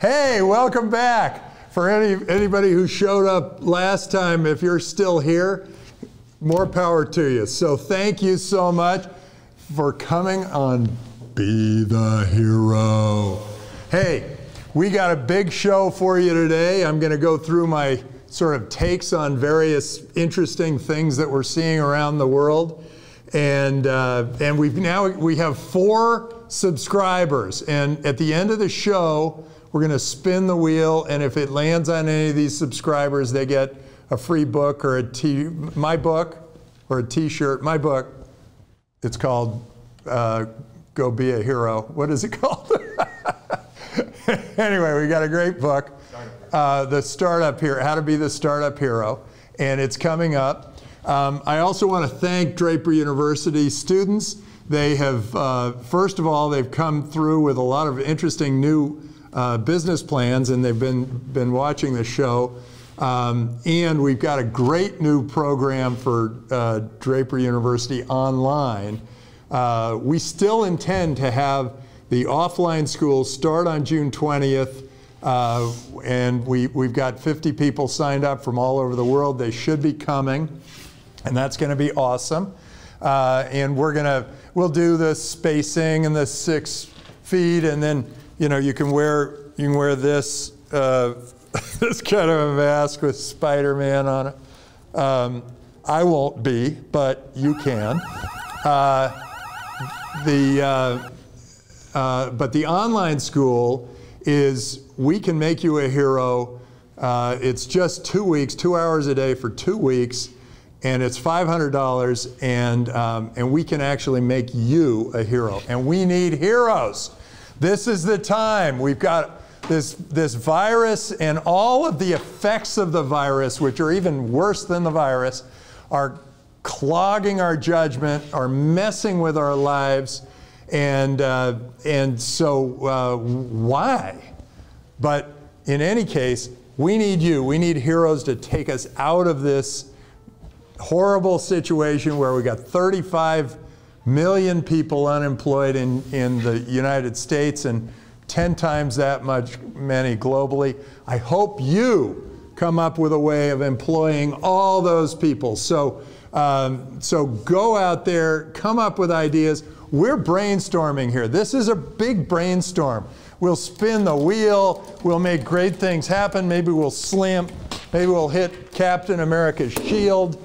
Hey, welcome back. For anybody who showed up last time, if you're still here, more power to you. So thank you so much for coming on Be the Hero. Hey, we got a big show for you today. I'm going to go through my sort of takes on various interesting things that we're seeing around the world. And we have 4 subscribers, and at the end of the show we're going to spin the wheel, and if it lands on any of these subscribers, they get a free book or a t-shirt. My book, it's called Go Be a Hero. What is it called? Anyway, we got a great book, The Startup Hero, How to Be the Startup Hero, and it's coming up. I also want to thank Draper University students. They have, first of all, they've come through with a lot of interesting new business plans, and they've been watching the show. And we've got a great new program for Draper University online. We still intend to have the offline school start on June 20th, and we've got 50 people signed up from all over the world. They should be coming, and that's going to be awesome. And we'll do the spacing and the 6 feet, and then you can wear this this kind of a mask with Spider-Man on it. I won't be, but you can. But the online school is, we can make you a hero. It's just 2 weeks, 2 hours a day for 2 weeks. And it's $500, and we can actually make you a hero. And we need heroes. This is the time. We've got this virus, and all of the effects of the virus, which are even worse than the virus, are clogging our judgment, are messing with our lives, and so why? But in any case, we need you. We need heroes to take us out of this horrible situation where we got 35 million people unemployed in the United States and 10 times that many globally. I hope you come up with a way of employing all those people. So, so go out there, come up with ideas. We're brainstorming here. This is a big brainstorm. We'll spin the wheel. We'll make great things happen. Maybe we'll slam. Maybe we'll hit Captain America's shield.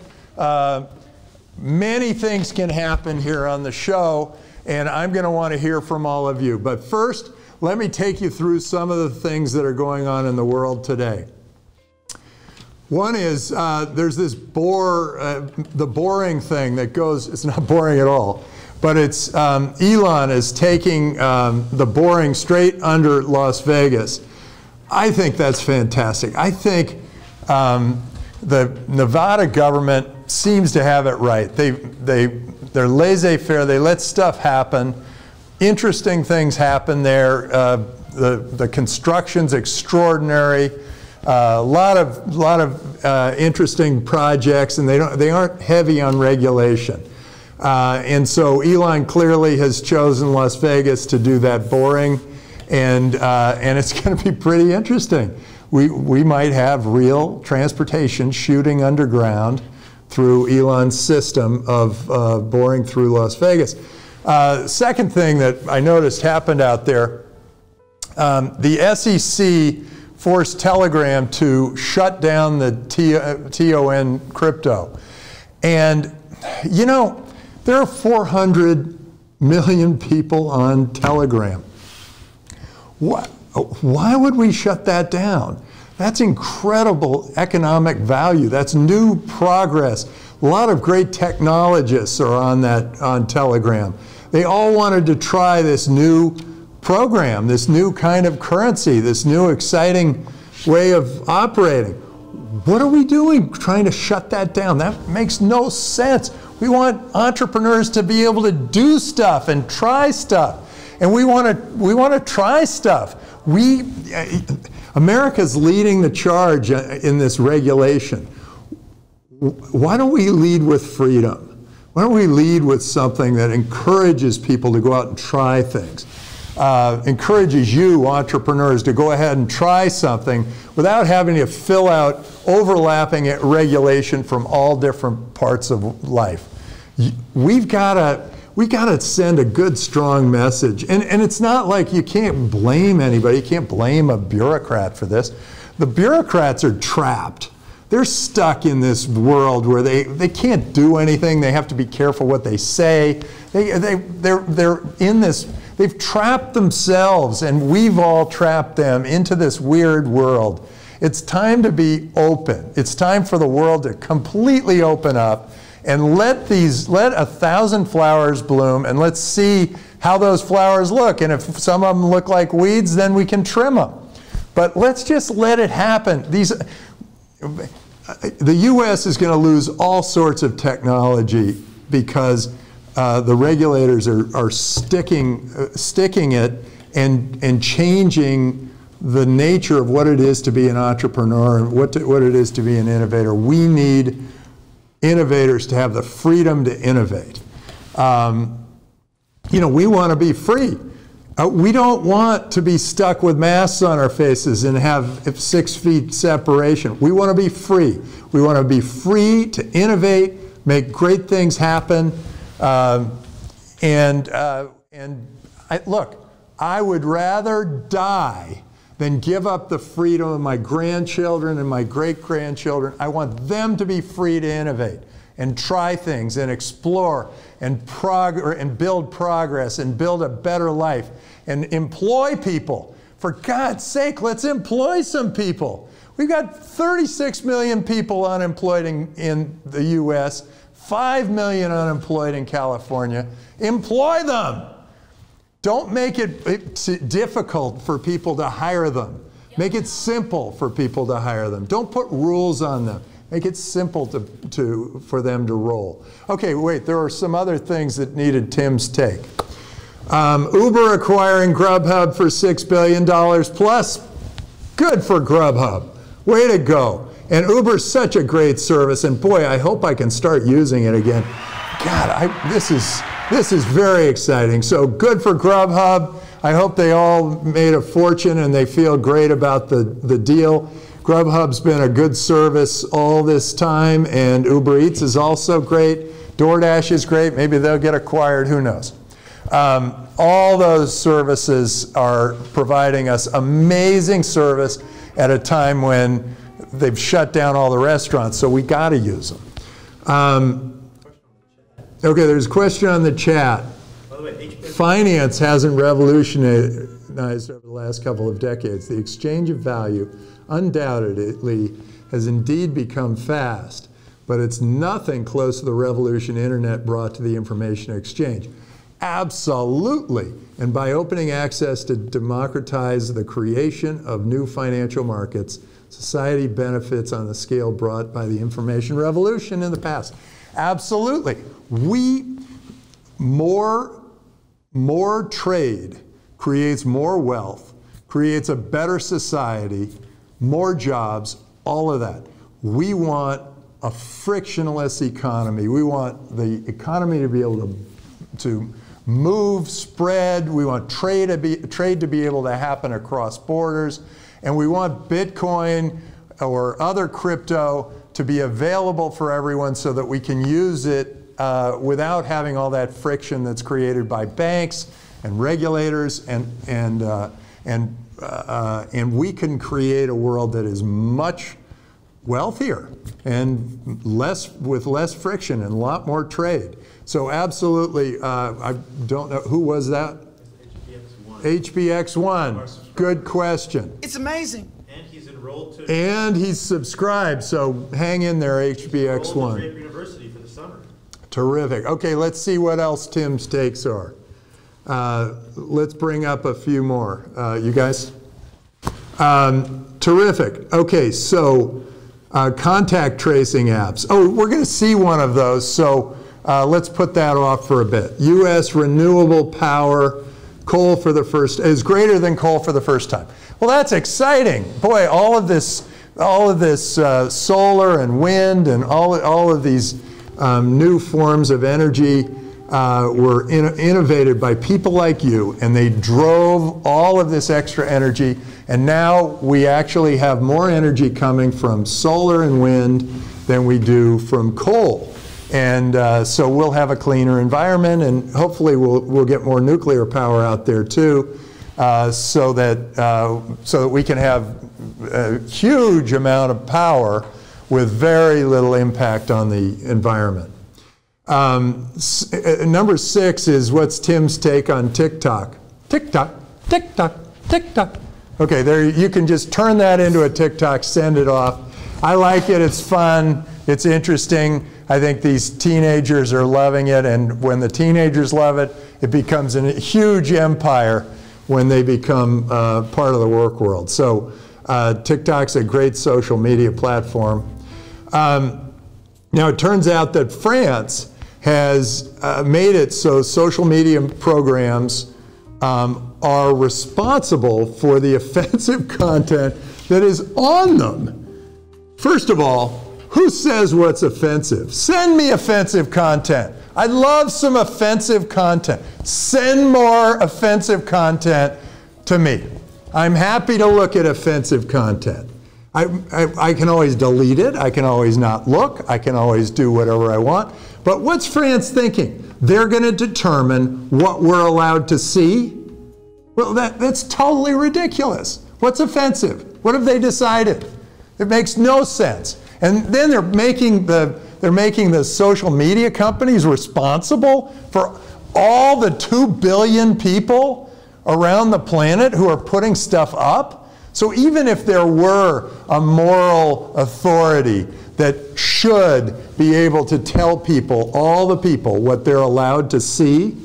Many things can happen here on the show, and I'm going to want to hear from all of you. But first, let me take you through some of the things that are going on in the world today. One is there's this the boring thing that goes, it's not boring at all, but it's Elon is taking the boring straight under Las Vegas. I think that's fantastic. I think the Nevada government seems to have it right. They're laissez-faire. They let stuff happen. Interesting things happen there. The construction's extraordinary. A lot of interesting projects, and they aren't heavy on regulation. And so Elon clearly has chosen Las Vegas to do that boring, and it's going to be pretty interesting. We might have real transportation shooting underground through Elon's system of boring through Las Vegas. Second thing that I noticed happened out there, the SEC forced Telegram to shut down the TON crypto. And, there are 400 million people on Telegram. Why would we shut that down? That's incredible economic value. That's new progress. A lot of great technologists are on Telegram. They all wanted to try this new program, this new kind of currency, this new exciting way of operating. What are we doing trying to shut that down? That makes no sense. We want entrepreneurs to be able to do stuff and try stuff. And we want to try stuff. America's leading the charge in this regulation. Why don't we lead with freedom? Why don't we lead with something that encourages people to go out and try things? Encourages you, entrepreneurs, to go ahead and try something without having to fill out overlapping regulation from all different parts of life. We've got to send a good, strong message. And it's not like you can't blame anybody. You can't blame a bureaucrat for this. The bureaucrats are trapped. They're stuck in this world where they can't do anything. They have to be careful what they say. They're in this. They've trapped themselves, and we've all trapped them into this weird world. It's time to be open. It's time for the world to completely open up and let 1,000 flowers bloom, and let's see how those flowers look. And if some of them look like weeds, then we can trim them. But let's just let it happen. The US is going to lose all sorts of technology because the regulators are sticking it and changing the nature of what it is to be an entrepreneur and what it is to be an innovator. We need innovators to have the freedom to innovate. You know, we want to be free. We don't want to be stuck with masks on our faces and have 6 feet separation. We want to be free. We want to be free to innovate, make great things happen. Look, I would rather die than give up the freedom of my grandchildren and my great-grandchildren. I want them to be free to innovate and try things and explore and build progress and build a better life and employ people. For God's sake, let's employ some people. We've got 36 million people unemployed in the US, 5 million unemployed in California. Employ them. Don't make it difficult for people to hire them. Make it simple for people to hire them. Don't put rules on them. Make it simple for them to roll. Okay, wait, there are some other things that needed Tim's take. Uber acquiring Grubhub for $6 billion plus. Good for Grubhub. Way to go. And Uber's such a great service, and boy, I hope I can start using it again. God, this is very exciting. So good for Grubhub. I hope they all made a fortune and they feel great about the deal. Grubhub's been a good service all this time, and Uber Eats is also great. DoorDash is great. Maybe they'll get acquired. Who knows? All those services are providing us amazing service at a time when they've shut down all the restaurants, so we got to use them. Okay, there's a question on the chat. By the way, finance hasn't revolutionized over the last couple of decades. The exchange of value undoubtedly has indeed become fast, but it's nothing close to the revolution internet brought to the information exchange. Absolutely. And by opening access to democratize the creation of new financial markets, society benefits on the scale brought by the information revolution in the past. Absolutely. More trade creates more wealth, creates a better society, more jobs, all of that. We want a frictionless economy. We want the economy to be able to move, spread. We want trade to be able to happen across borders. And we want Bitcoin or other crypto to be available for everyone so that we can use it without having all that friction that's created by banks and regulators, and we can create a world that is much wealthier and with less friction and a lot more trade. So absolutely, I don't know, who was that? HBX1, good question. It's amazing. And he's subscribed, so hang in there, HBX1. Draper University for the summer. Terrific. Okay, let's see what else Tim's takes are. Let's bring up a few more. You guys? Terrific. Okay, so contact tracing apps. Oh, we're going to see one of those, so let's put that off for a bit. U.S. renewable power coal for the first, is greater than coal for the first time. Well, that's exciting. Boy, all of this solar and wind and all of these new forms of energy were innovated by people like you, and they drove all of this extra energy. And now we actually have more energy coming from solar and wind than we do from coal. And so we'll have a cleaner environment, and hopefully we'll get more nuclear power out there too, so that we can have a huge amount of power with very little impact on the environment. Number six is, what's Tim's take on TikTok? TikTok, TikTok, TikTok. Okay, there, you can just turn that into a TikTok, send it off. I like it, it's fun, it's interesting. I think these teenagers are loving it, and when the teenagers love it, it becomes a huge empire when they become part of the work world. So TikTok's a great social media platform. Now it turns out that France has made it so social media programs are responsible for the offensive content that is on them. First of all, who says what's offensive? Send me offensive content. I'd love some offensive content. Send more offensive content to me. I'm happy to look at offensive content. I can always delete it. I can always not look. I can always do whatever I want. But what's France thinking? They're going to determine what we're allowed to see? Well, that's totally ridiculous. What's offensive? What have they decided? It makes no sense. And then they're making the social media companies responsible for all the 2 billion people around the planet who are putting stuff up. So even if there were a moral authority that should be able to tell people, all the people, what they're allowed to see,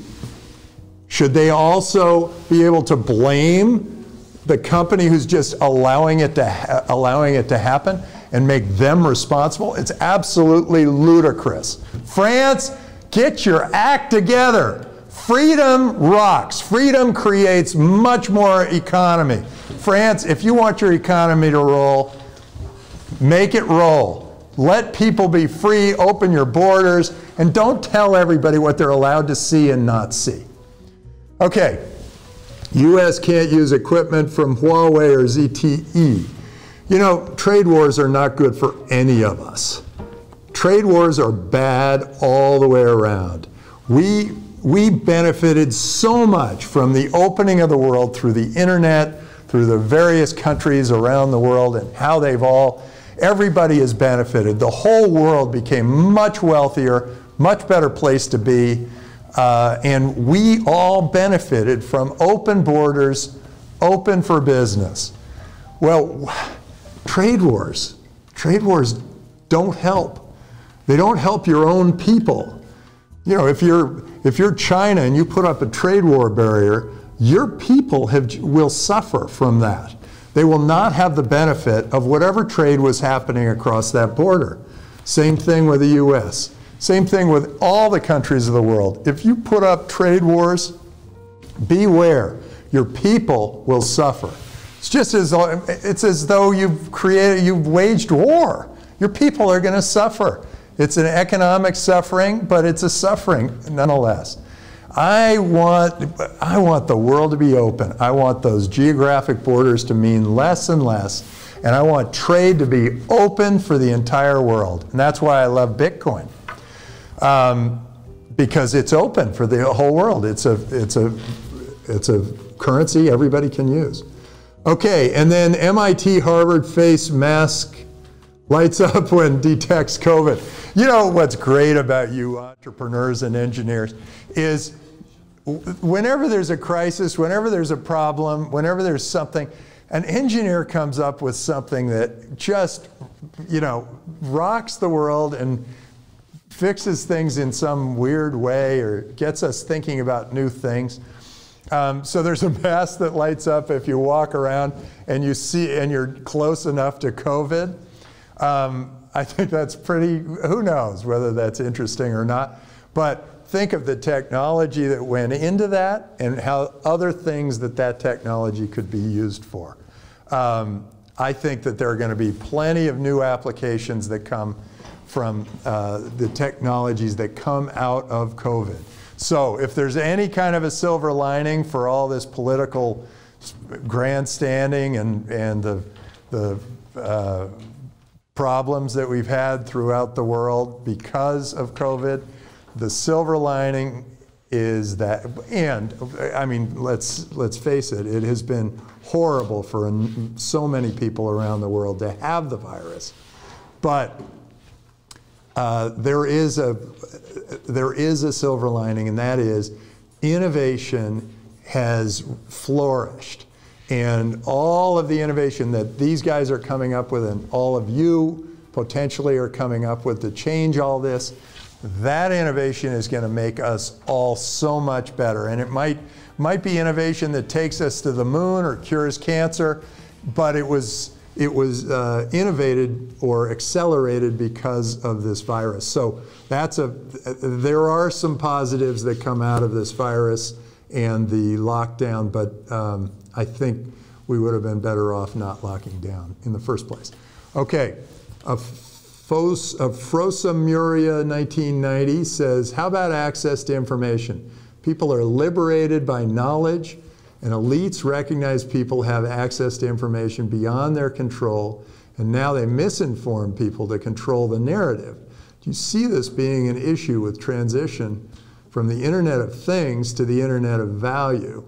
should they also be able to blame the company who's just allowing it to happen and make them responsible? It's absolutely ludicrous. France, get your act together. Freedom rocks. Freedom creates much more economy. France, if you want your economy to roll, make it roll. Let people be free, open your borders, and don't tell everybody what they're allowed to see and not see. Okay, US can't use equipment from Huawei or ZTE. You know, trade wars are not good for any of us. Trade wars are bad all the way around. We benefited so much from the opening of the world through the internet, through the various countries around the world, and how they've all, everybody has benefited. The whole world became much wealthier, much better place to be, and we all benefited from open borders, open for business. Well, Trade wars don't help. They don't help your own people. You know, if you're China and you put up a trade war barrier, your people will suffer from that. They will not have the benefit of whatever trade was happening across that border. Same thing with the US. Same thing with all the countries of the world. If you put up trade wars, beware. Your people will suffer. It's just as though, you've waged war. Your people are going to suffer. It's an economic suffering, but it's a suffering nonetheless. I want the world to be open. I want those geographic borders to mean less and less. And I want trade to be open for the entire world. And that's why I love Bitcoin. Because it's open for the whole world. It's a currency everybody can use. Okay, and then MIT, Harvard face mask lights up when detects COVID. You know what's great about you entrepreneurs and engineers is whenever there's a crisis, whenever there's a problem, whenever there's something, an engineer comes up with something that just, you know, rocks the world and fixes things in some weird way or gets us thinking about new things. So there's a mask that lights up if you walk around and you see, and you're close enough to COVID. I think that's pretty, who knows whether that's interesting or not. But think of the technology that went into that and how other things that that technology could be used for. I think that there are going to be plenty of new applications that come from the technologies that come out of COVID. So if there's any kind of a silver lining for all this political grandstanding and the problems that we've had throughout the world because of COVID, the silver lining is that, and I mean, let's face it, it has been horrible for so many people around the world to have the virus, but there is a silver lining, and that is innovation has flourished. And all of the innovation that these guys are coming up with and all of you potentially are coming up with to change all this, that innovation is going to make us all so much better. And it might be innovation that takes us to the moon or cures cancer, but it was innovated or accelerated because of this virus. So there are some positives that come out of this virus and the lockdown, but I think we would have been better off not locking down in the first place. Okay, Frosamuria 1990 says, how about access to information? People are liberated by knowledge, and elites recognize people have access to information beyond their control, and now they misinform people to control the narrative. Do you see this being an issue with transition from the Internet of Things to the Internet of Value?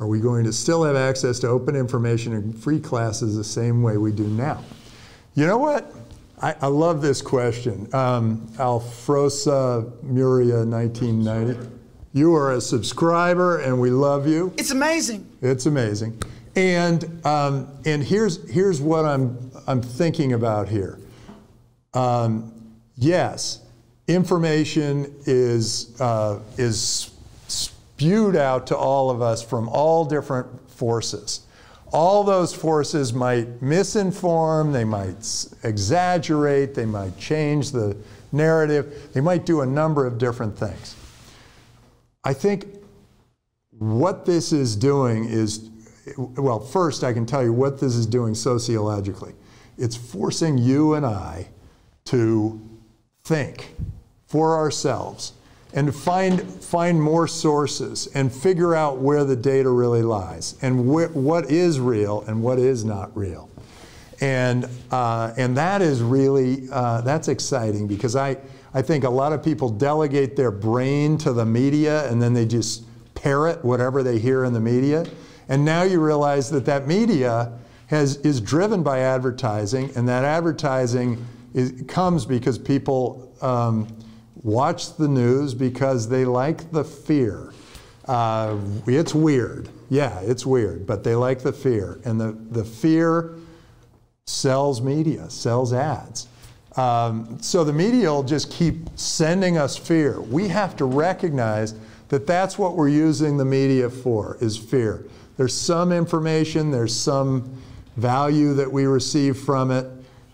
Are we going to still have access to open information and free classes the same way we do now? You know what? I love this question. Alfrosa Muria 1990. You are a subscriber and we love you. It's amazing. It's amazing. And here's what I'm thinking about here. Yes, information is spewed out to all of us from all different forces. All those forces might misinform, they might exaggerate, they might change the narrative, they might do a number of different things. I think what this is doing is, well, first I can tell you what this is doing sociologically. It's forcing you and I to think for ourselves and to find more sources and figure out where the data really lies and what is real and what is not real. And that is really, that's exciting because I think a lot of people delegate their brain to the media and then they just parrot whatever they hear in the media. And now you realize that that media is driven by advertising, and that advertising comes because people watch the news because they like the fear. It's weird. Yeah, it's weird, but they like the fear. And the fear sells media, sells ads. So the media will just keep sending us fear. We have to recognize that that's what we're using the media for, is fear. There's some information, there's some value that we receive from it,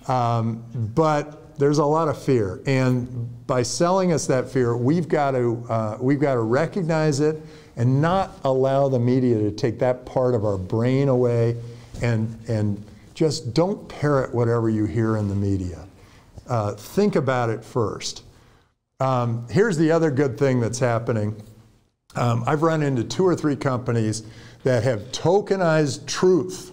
but there's a lot of fear. And by selling us that fear, we've got to recognize it and not allow the media to take that part of our brain away, and just don't parrot whatever you hear in the media. Think about it first. Here's the other good thing that's happening. I've run into 2 or 3 companies that have tokenized truth.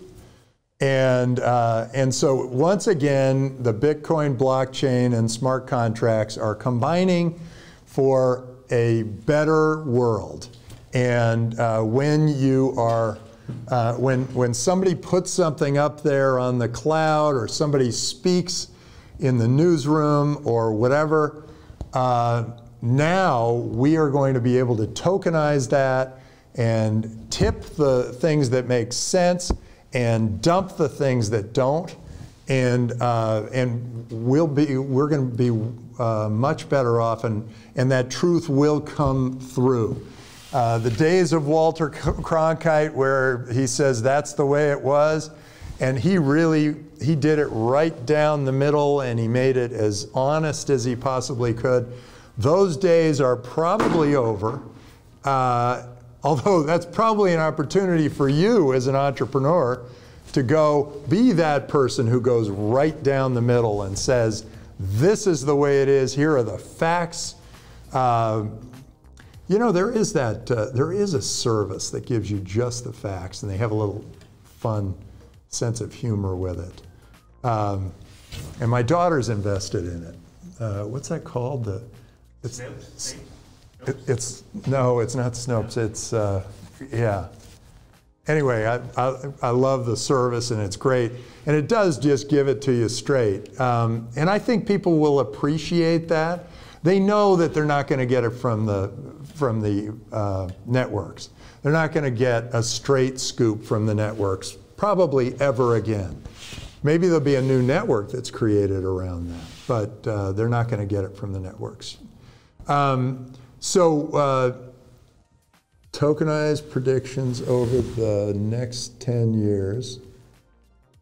And so once again, the Bitcoin blockchain and smart contracts are combining for a better world. And when somebody puts something up there on the cloud, or somebody speaks in the newsroom or whatever, now we are going to be able to tokenize that and tip the things that make sense and dump the things that don't, and we're going to be much better off, and that truth will come through. The days of Walter Cronkite, where he says that's the way it was, and he did it right down the middle, and he made it as honest as he possibly could. Those days are probably over, although that's probably an opportunity for you as an entrepreneur to go be that person who goes right down the middle and says, this is the way it is, here are the facts. You know, there is that, there is a service that gives you just the facts, and they have a little fun sense of humor with it. And my daughter's invested in it. What's that called? No, it's not Snopes. It's, yeah. Anyway, I love the service, and it's great. And it does just give it to you straight. And I think people will appreciate that. They know that they're not going to get it from the networks. They're not going to get a straight scoop from the networks, probably ever again. Maybe there'll be a new network that's created around that, but they're not going to get it from the networks. Tokenized predictions over the next 10 years.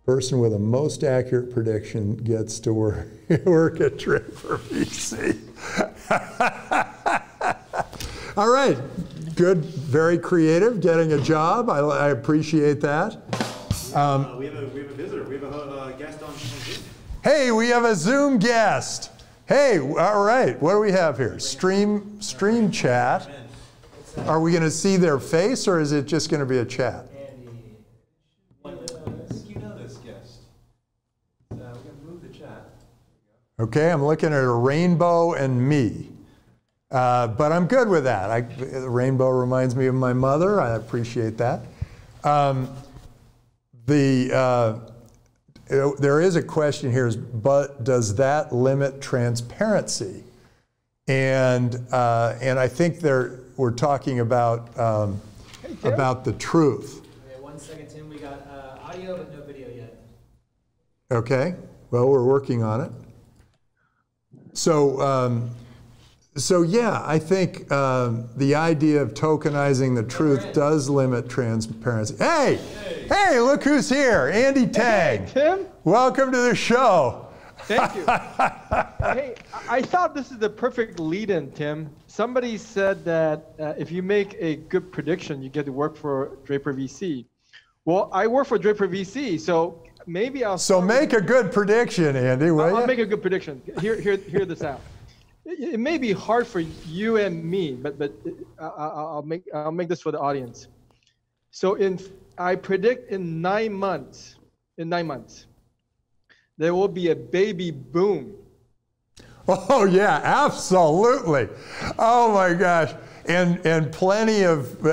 Person with the most accurate prediction gets to work at Draper VC. All right, good, very creative, getting a job. I appreciate that. We have a visitor. We have a guest on Zoom. Hey, we have a Zoom guest. Hey, all right. What do we have here? Stream chat. Are we going to see their face, or is it just going to be a chat? You know this guest. We're going to move the chat. Okay, I'm looking at a rainbow and me, but I'm good with that. The rainbow reminds me of my mother. I appreciate that. There is a question here, but does that limit transparency? And I think we're talking about the truth. Okay, 1 second, Tim. We got audio, but no video yet. Okay. Well, we're working on it. So yeah, I think the idea of tokenizing the truth does limit transparency. Hey! Hey, look who's here, Andy Tagg. Hey, Tim. Welcome to the show. Thank you. Hey, I thought this is the perfect lead-in, Tim. Somebody said that if you make a good prediction, you get to work for Draper VC. Well, I work for Draper VC, so maybe I'll... So make a good prediction, Andy, will you? I'll make a good prediction. Hear this out. It may be hard for you and me, but I'll make this for the audience. So I predict in 9 months, there will be a baby boom. Oh yeah, absolutely. Oh my gosh, and plenty of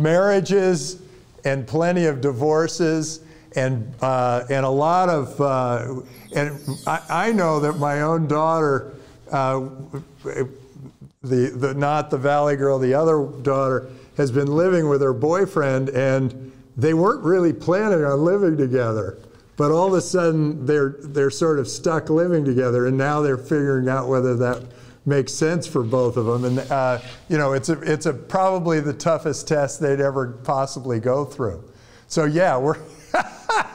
marriages, and plenty of divorces. And a lot of, and I know that my own daughter, not the Valley girl, the other daughter, has been living with her boyfriend, and they weren't really planning on living together. But all of a sudden, they're sort of stuck living together, and now they're figuring out whether that makes sense for both of them. And you know, it's probably the toughest test they'd ever possibly go through. So yeah, we're.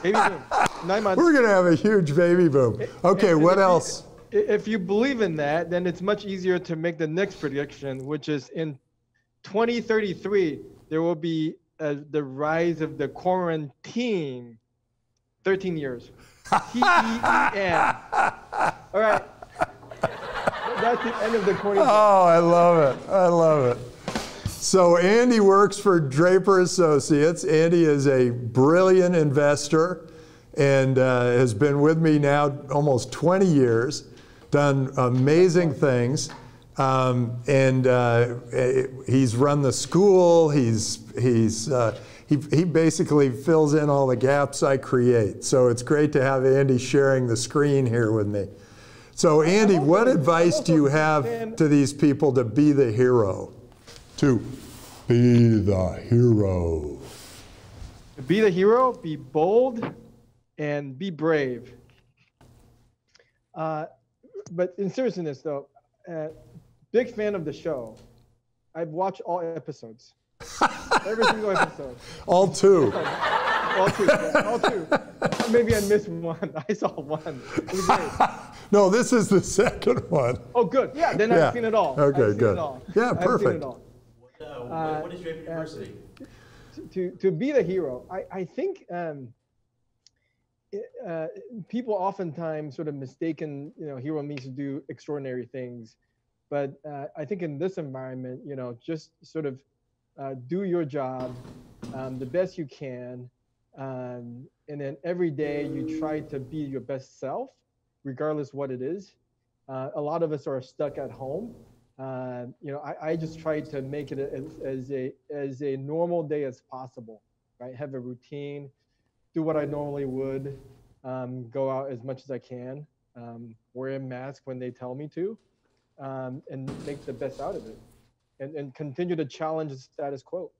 Baby boom. 9 months. We're going to have a huge baby boom. Okay, what else? If you believe in that, then it's much easier to make the next prediction, which is in 2033, there will be the rise of the quarantine. 13 years. T-E-E-N. All right. That's the end of the quarantine. Oh, I love it. I love it. So Andy works for Draper Associates. Andy is a brilliant investor and has been with me now almost 20 years, done amazing things. He's run the school. He basically fills in all the gaps I create. So it's great to have Andy sharing the screen here with me. So Andy, what advice do you have to these people to be the hero? To be the hero. Be the hero, be bold, and be brave. But in seriousness, though, big fan of the show. I've watched all episodes. Every single episode. All two. All two. Maybe I missed one. I saw one. It was great. No, this is the second one. Oh, good. Yeah, then I've seen it all. Okay, good. Yeah, perfect. I've seen it all. What is Draper University? To be the hero, I think people oftentimes sort of mistaken, hero means to do extraordinary things. But I think in this environment, just sort of do your job the best you can. And then every day you try to be your best self, regardless what it is. A lot of us are stuck at home. I just try to make it as a normal day as possible, right? Have a routine, do what I normally would, go out as much as I can, wear a mask when they tell me to, and make the best out of it, and continue to challenge the status quo.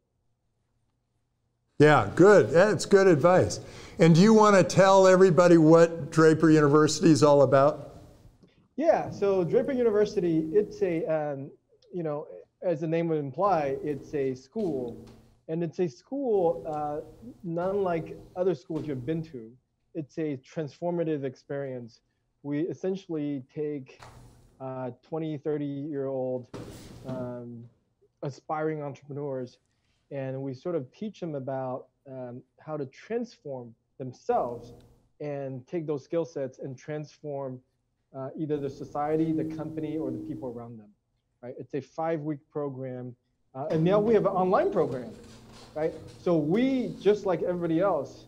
Yeah, good. That's good advice. And do you want to tell everybody what Draper University is all about? Yeah, so Draper University, it's a, as the name would imply, it's a school. And it's a school not unlike other schools you've been to. It's a transformative experience. We essentially take 20, 30-year-old aspiring entrepreneurs, and we sort of teach them about how to transform themselves and take those skill sets and transform either the society, the company, or the people around them, right? It's a 5-week program, and now we have an online program, right? So we, just like everybody else,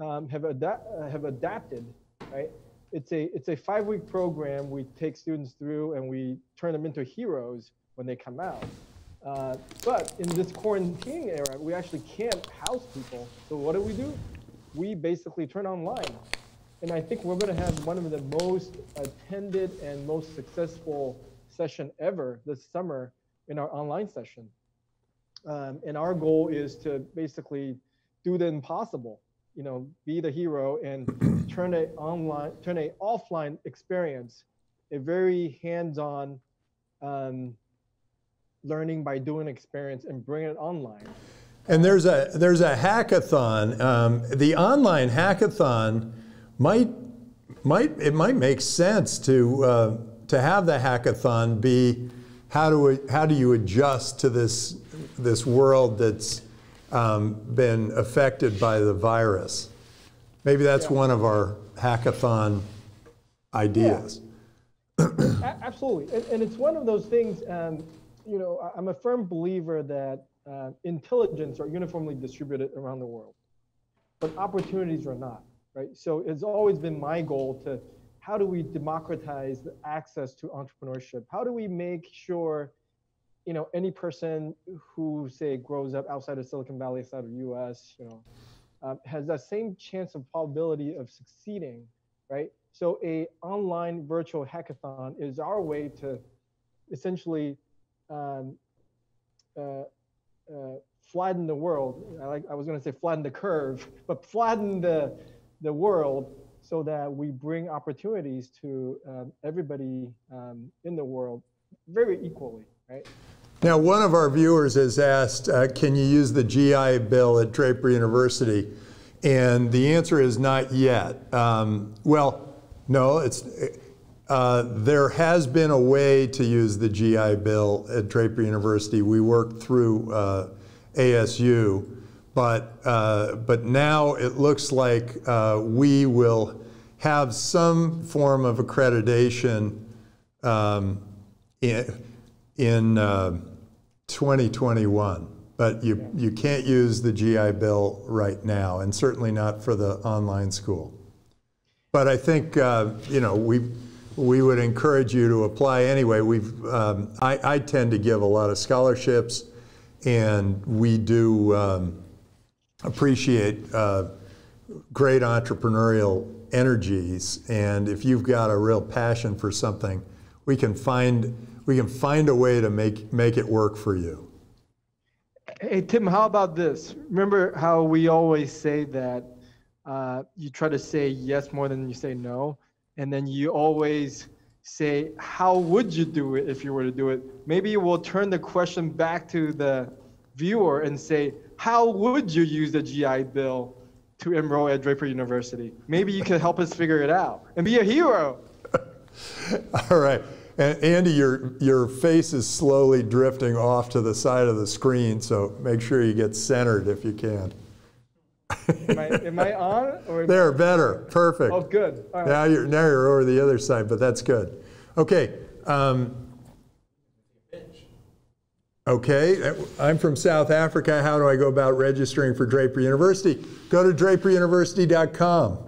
have adapted, right? It's a 5-week program. We take students through and we turn them into heroes when they come out. But in this quarantine era, we actually can't house people. So what do? We basically turn online. And I think we're going to have one of the most attended and most successful session ever this summer in our online session. And our goal is to basically do the impossible, be the hero and turn an offline experience, a very hands-on learning by doing experience, and bring it online. And there's a hackathon. The online hackathon. It might make sense to have the hackathon be how do you adjust to this world that's been affected by the virus? Maybe that's one of our hackathon ideas. Yeah. Absolutely, and it's one of those things. I'm a firm believer that intelligence are uniformly distributed around the world, but opportunities are not. Right? So it's always been my goal to how do we democratize the access to entrepreneurship? How do we make sure, any person who, say, grows up outside of Silicon Valley, outside of the U.S., has that same chance of probability of succeeding, right? So a online virtual hackathon is our way to essentially flatten the world. I was going to say flatten the curve, but flatten the world so that we bring opportunities to everybody in the world very equally, right? Now, one of our viewers has asked, can you use the GI Bill at Draper University? And the answer is not yet. Well, no, there has been a way to use the GI Bill at Draper University. We worked through ASU. But now it looks like we will have some form of accreditation in 2021. But you can't use the GI Bill right now, and certainly not for the online school. But I think we would encourage you to apply anyway. I tend to give a lot of scholarships, and we do. Appreciate great entrepreneurial energies, and if you've got a real passion for something, we can find a way to make it work for you. Hey Tim, how about this? Remember how we always say that you try to say yes more than you say no, and then you always say how would you do it if you were to do it? Maybe we'll turn the question back to the viewer and say, how would you use the GI Bill to enroll at Draper University. Maybe you can help us figure it out and be a hero. All right. And Andy, your face is slowly drifting off to the side of the screen, so make sure you get centered if you can. Am I on? Or there, better. Perfect. Oh, good. All right. Now you're over the other side, but that's good. Okay. Okay, I'm from South Africa. How do I go about registering for Draper University? Go to draperuniversity.com,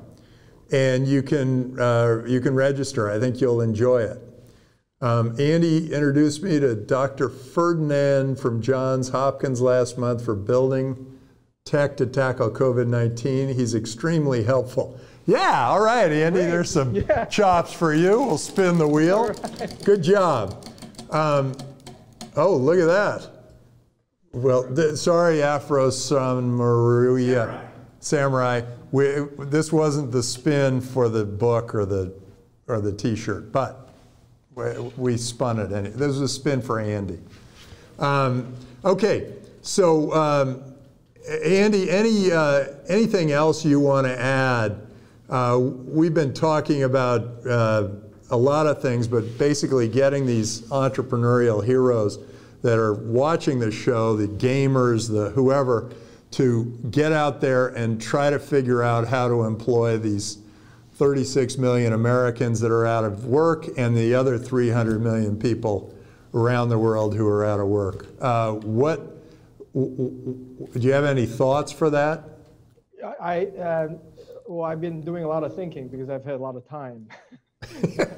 and you can register. I think you'll enjoy it. Andy introduced me to Dr. Ferdinand from Johns Hopkins last month for building tech to tackle COVID-19. He's extremely helpful. Yeah, all right, Andy, great. There's some chops for you. We'll spin the wheel. Right. Good job. Oh, look at that. Well, sorry, Afro Samurai. This wasn't the spin for the book or the T-shirt, but we spun it. This was a spin for Andy. Okay, so Andy, anything else you want to add? We've been talking about a lot of things, but basically getting these entrepreneurial heroes that are watching the show, the gamers, the whoever, to get out there and try to figure out how to employ these 36 million Americans that are out of work and the other 300 million people around the world who are out of work. Do you have any thoughts for that? Well, I've been doing a lot of thinking because I've had a lot of time.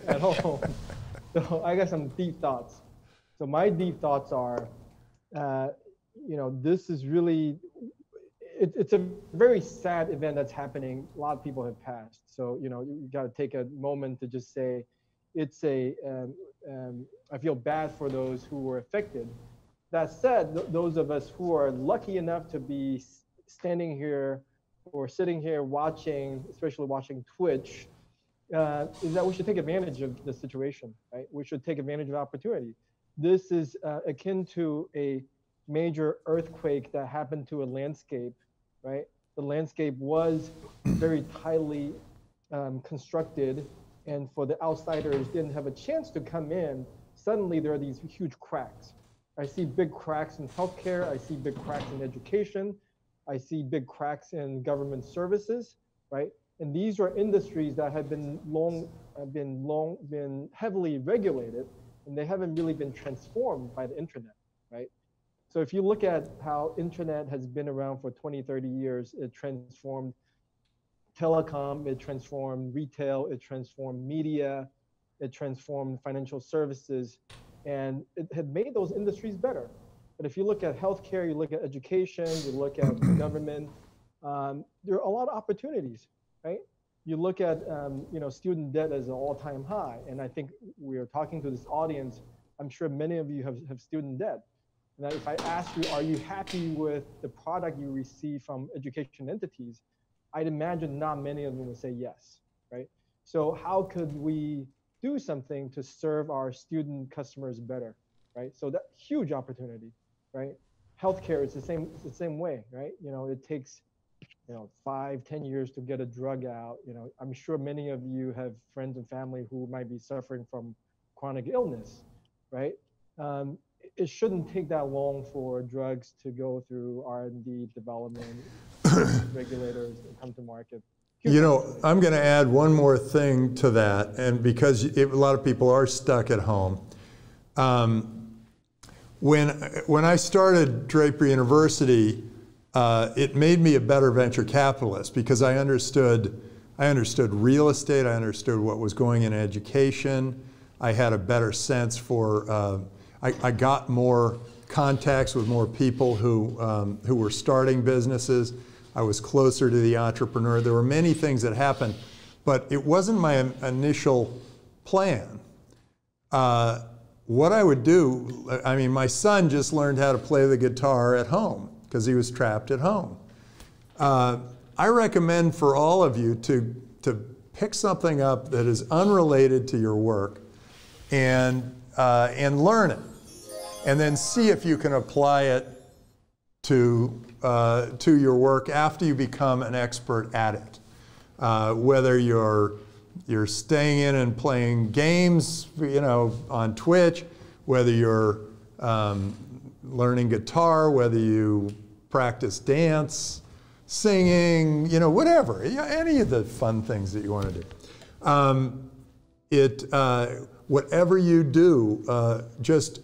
At home. So I got some deep thoughts. So my deep thoughts are, this is really, it's a very sad event that's happening. A lot of people have passed. So, you got to take a moment to just say, I feel bad for those who were affected. That said, those of us who are lucky enough to be standing here or sitting here watching, especially watching Twitch, is that we should take advantage of the situation, right? We should take advantage of opportunity. This is akin to a major earthquake that happened to a landscape, right? The landscape was very tightly constructed, and for the outsiders didn't have a chance to come in. Suddenly there are these huge cracks. I see big cracks in healthcare. I see big cracks in education. I see big cracks in government services, right? And these are industries that have been heavily regulated, and they haven't really been transformed by the internet, right? So if you look at how internet has been around for 20, 30 years, it transformed telecom, it transformed retail, it transformed media, it transformed financial services, and it had made those industries better. But if you look at healthcare, you look at education, you look at government, there are a lot of opportunities. Right? You look at student debt as an all-time high, and I think we are talking to this audience. I'm sure many of you have student debt. And if I ask you, are you happy with the product you receive from education entities? I'd imagine not many of them would say yes, right? So how could we do something to serve our student customers better, right? So that huge opportunity, right? Healthcare is the same way, right? It takes 5, 10 years to get a drug out. I'm sure many of you have friends and family who might be suffering from chronic illness, right? It shouldn't take that long for drugs to go through R&D development, regulators, and come to market. I'm going to add one more thing to that, and because a lot of people are stuck at home. When I started Draper University, it made me a better venture capitalist because I understood real estate, I understood what was going in education, I had a better sense for, I got more contacts with more people who were starting businesses, I was closer to the entrepreneur, there were many things that happened, but it wasn't my initial plan. What I would do, my son just learned how to play the guitar at home, because he was trapped at home. I recommend for all of you to pick something up that is unrelated to your work and learn it, and then see if you can apply it to to your work after you become an expert at it. Whether you're staying in and playing games, you know, on Twitch, whether you're learning guitar, whether you practice dance, singing, you know, whatever, any of the fun things that you want to do. Whatever you do, just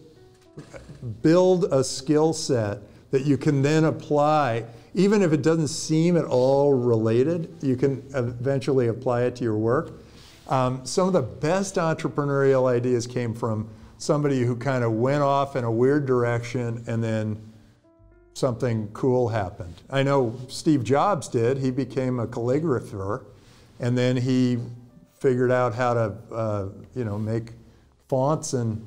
build a skill set that you can then apply, even if it doesn't seem at all related, you can eventually apply it to your work. Some of the best entrepreneurial ideas came from somebody who kind of went off in a weird direction and then something cool happened. I know Steve Jobs did. He became a calligrapher, and then he figured out how to you know, make fonts, and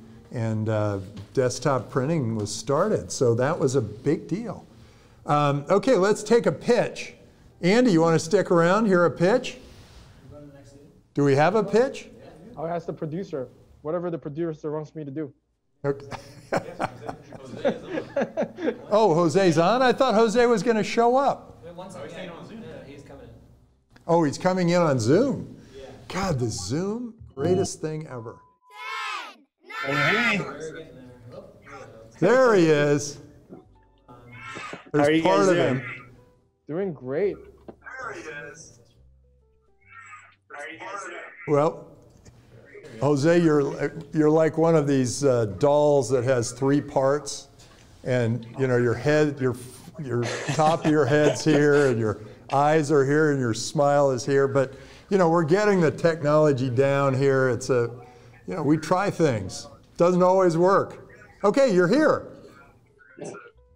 desktop printing was started. So that was a big deal. OK, let's take a pitch. Andy, you want to stick around, hear a pitch? Do we have a pitch? I'll ask the producer, whatever the producer wants me to do. Okay. Oh, Jose's on? I thought Jose was going to show up. Oh, he's coming in on Zoom. God, the Zoom, greatest thing ever. Hey. There he is. There's part of him. Doing great. There he is. There's part of him. Well, Jose, you're like one of these dolls that has three parts, and you know your head, your top of your head's here, and your eyes are here, and your smile is here. But you know we're getting the technology down here. It's a, you know, we try things. Doesn't always work. Okay, you're here.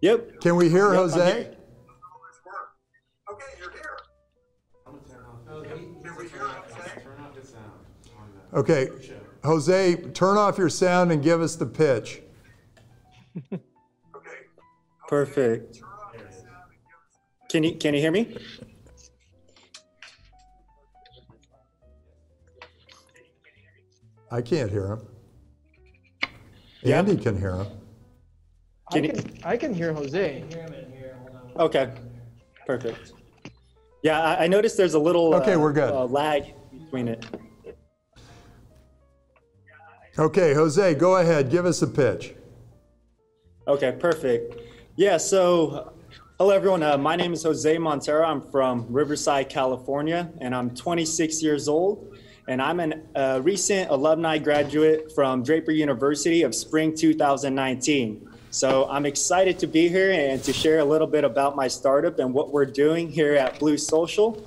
Yep. Can we hear Jose? Here. Okay, you're here. Can we hear Jose? Okay, Jose, turn off your sound and give us the pitch. Okay. Perfect. Can you hear me? I can't hear him. Yeah. Andy can hear him. I can hear Jose. Okay, perfect. Yeah, I noticed there's a little we're good. Lag between it. Okay, Jose, go ahead. Give us a pitch. Okay, perfect. Yeah, so hello, everyone. My name is Jose Montero. I'm from Riverside, California, and I'm 26 years old. And I'm a recent alumni graduate from Draper University of spring 2019. So I'm excited to be here and to share a little bit about my startup and what we're doing here at Blue Social.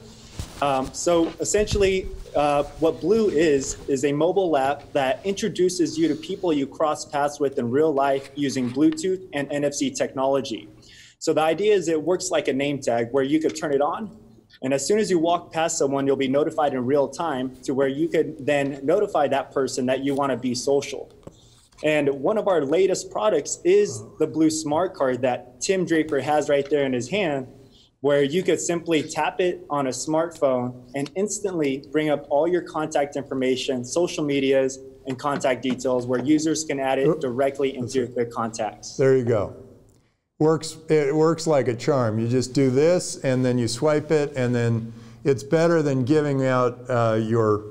So essentially, what Blue is a mobile app that introduces you to people you cross paths with in real life using Bluetooth and NFC technology. So the idea is it works like a name tag where you could turn it on, and as soon as you walk past someone, you'll be notified in real time to where you could then notify that person that you want to be social. And one of our latest products is the Blue Smart Card that Tim Draper has right there in his hand, where you could simply tap it on a smartphone and instantly bring up all your contact information, social medias, and contact details where users can add it directly into their contacts. There you go. It works like a charm. You just do this, and then you swipe it, and then it's better than giving out a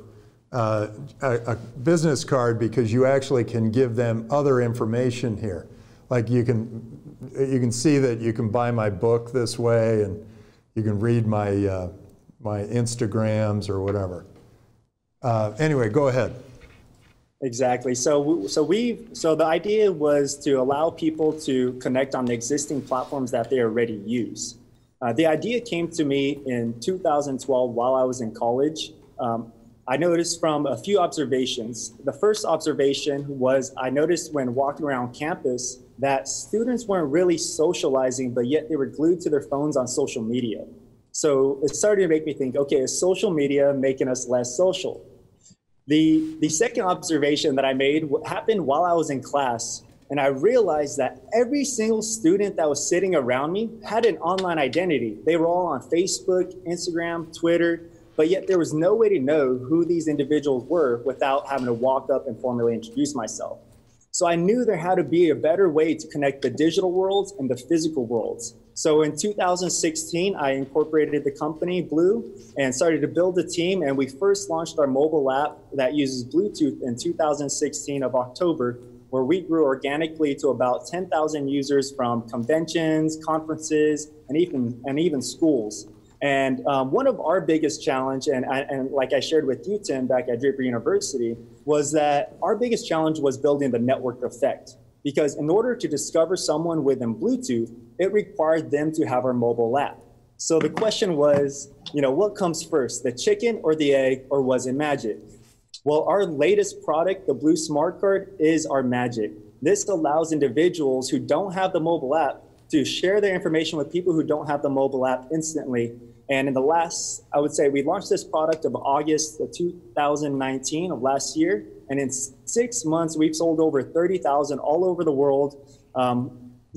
business card, because you actually can give them other information here. Like you can see that you can buy my book this way, and you can read my my Instagrams or whatever. Anyway, go ahead. Exactly. So the idea was to allow people to connect on the existing platforms that they already use. The idea came to me in 2012 while I was in college. I noticed from a few observations. The first observation was I noticed when walking around campus that students weren't really socializing, but yet they were glued to their phones on social media. So it started to make me think, okay, is social media making us less social? The second observation that I made happened while I was in class, and I realized that every single student that was sitting around me had an online identity. They were all on Facebook, Instagram, Twitter, but yet there was no way to know who these individuals were without having to walk up and formally introduce myself. So I knew there had to be a better way to connect the digital worlds and the physical worlds. So in 2016, I incorporated the company Blue and started to build a team. And we first launched our mobile app that uses Bluetooth in 2016 of October, where we grew organically to about 10,000 users from conventions, conferences, and even schools. And one of our biggest challenge, and like I shared with you, Tim, back at Draper University, was that our biggest challenge was building the network effect. Because in order to discover someone within Bluetooth, it required them to have our mobile app. So the question was, you know, what comes first, the chicken or the egg, or was it magic? Well, our latest product, the Blue Smart Card, is our magic. This allows individuals who don't have the mobile app to share their information with people who don't have the mobile app instantly. And in the last, I would say we launched this product of August of 2019 of last year. And in 6 months, we've sold over 30,000 all over the world,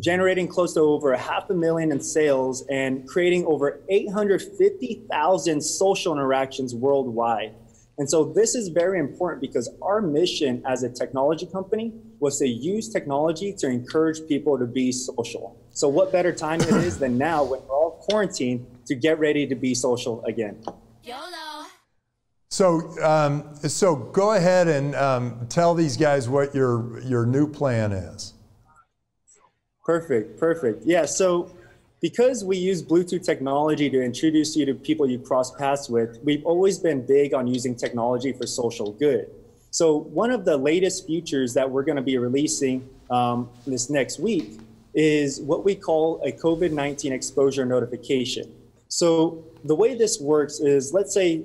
generating close to over $500,000 in sales and creating over 850,000 social interactions worldwide. And so this is very important because our mission as a technology company was to use technology to encourage people to be social. So what better time it is than now when we're all quarantined to get ready to be social again. YOLO. So go ahead and tell these guys what your new plan is. Perfect. Yeah, so because we use Bluetooth technology to introduce you to people you cross paths with, we've always been big on using technology for social good. So one of the latest features that we're going to be releasing this next week is what we call a COVID-19 exposure notification. So the way this works is, let's say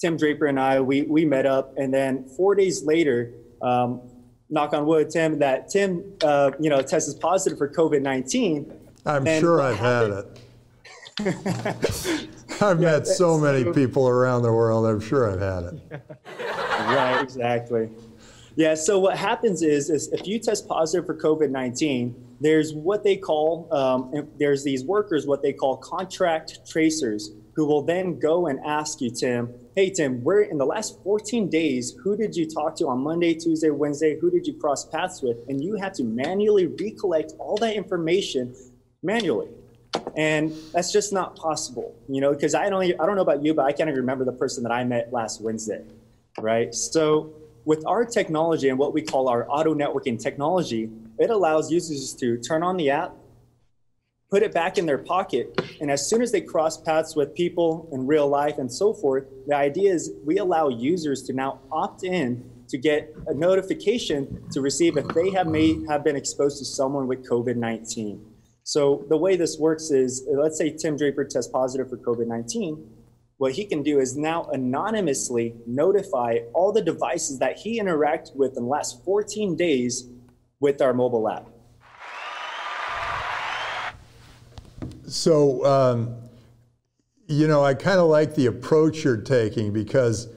Tim Draper and I, we met up, and then 4 days later, knock on wood, Tim, that Tim tests positive for COVID-19. I'm sure I've had it. I've met so many people around the world, I'm sure I've had it. Right, exactly. Yeah, so what happens is if you test positive for COVID-19, there's what they call, there's these workers, what they call contract tracers, who will then go and ask you, Tim, hey, Tim, where in the last 14 days, who did you talk to on Monday, Tuesday, Wednesday? Who did you cross paths with? And you have to manually recollect all that information manually. And that's just not possible, you know, because I don't know about you, but I can't even remember the person that I met last Wednesday, right? So with our technology and what we call our auto networking technology, it allows users to turn on the app, put it back in their pocket, and as soon as they cross paths with people in real life and so forth, the idea is we allow users to now opt in to get a notification to receive if they have been exposed to someone with COVID-19. So the way this works is, let's say Tim Draper tests positive for COVID-19. What he can do is now anonymously notify all the devices that he interacted with in the last 14 days with our mobile app. So, you know, I kind of like the approach you're taking, because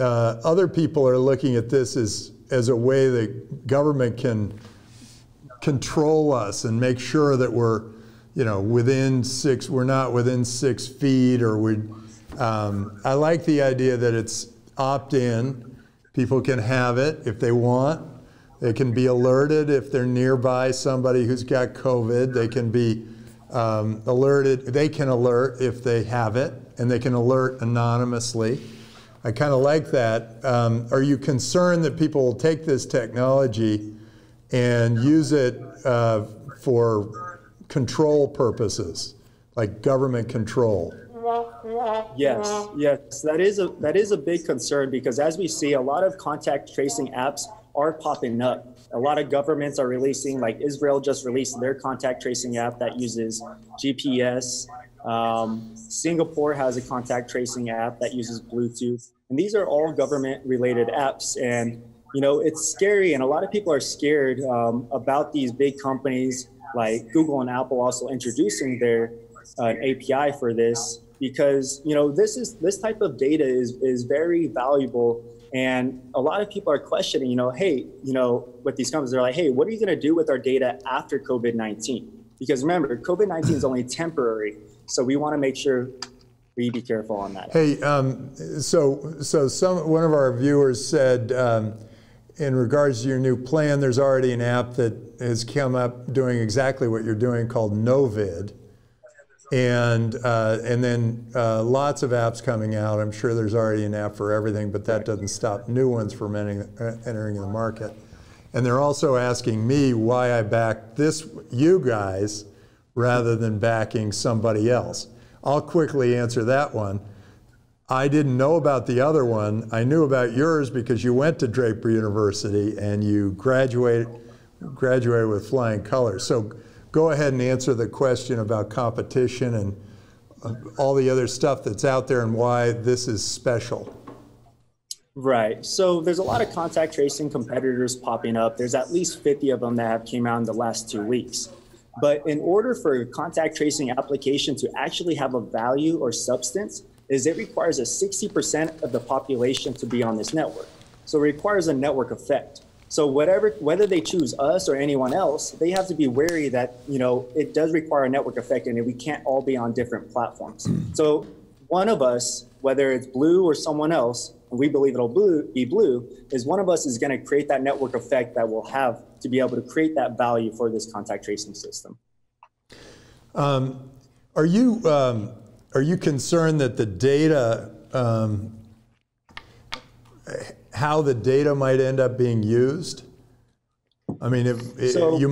other people are looking at this as a way the government can control us and make sure that we're, you know, we're not within 6 feet, or we. I like the idea that it's opt-in. People can have it if they want. They can be alerted if they're nearby somebody who's got COVID. They can be alerted. They can alert if they have it, and they can alert anonymously. I kind of like that. Are you concerned that people will take this technology and use it for control purposes, like government control? Yes, that is a big concern, because as we see, a lot of contact tracing apps are popping up. A lot of governments are releasing, like Israel just released their contact tracing app that uses GPS. Singapore has a contact tracing app that uses Bluetooth. And these are all government-related apps. And, you know, it's scary, and a lot of people are scared about these big companies like Google and Apple also introducing their API for this, because, you know, this type of data is very valuable. And a lot of people are questioning, you know, hey, you know, with these companies, they're like, hey, what are you going to do with our data after COVID-19? Because remember, COVID-19 is only temporary. So we want to make sure we be careful on that. Hey, so one of our viewers said in regards to your new plan, there's already an app that has come up doing exactly what you're doing called Novid. And then lots of apps coming out. I'm sure there's already an app for everything, but that doesn't stop new ones from entering the market. And they're also asking me why I backed you guys rather than backing somebody else. I'll quickly answer that one. I didn't know about the other one. I knew about yours because you went to Draper University and you graduated with flying colors. So go ahead and answer the question about competition and all the other stuff that's out there and why this is special. Right. So there's a lot of contact tracing competitors popping up. There's at least 50 of them that have came out in the last 2 weeks. But in order for a contact tracing application to actually have a value or substance, it requires a 60% of the population to be on this network. So it requires a network effect. So whether they choose us or anyone else, they have to be wary that, you know, it does require a network effect and we can't all be on different platforms. So one of us, whether it's Blue or someone else, and we believe it'll be Blue, is one of us is going to create that network effect that we'll have to be able to create that value for this contact tracing system. Are you concerned that the data, how the data might end up being used? I mean, you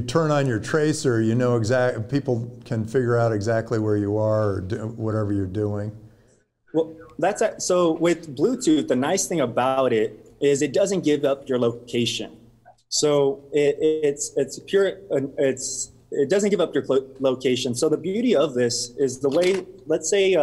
turn on your tracer, you know people can figure out exactly where you are or whatever you're doing. Well, so with Bluetooth, the nice thing about it is it doesn't give up your location. So it doesn't give up your location. So the beauty of this is the way, let's say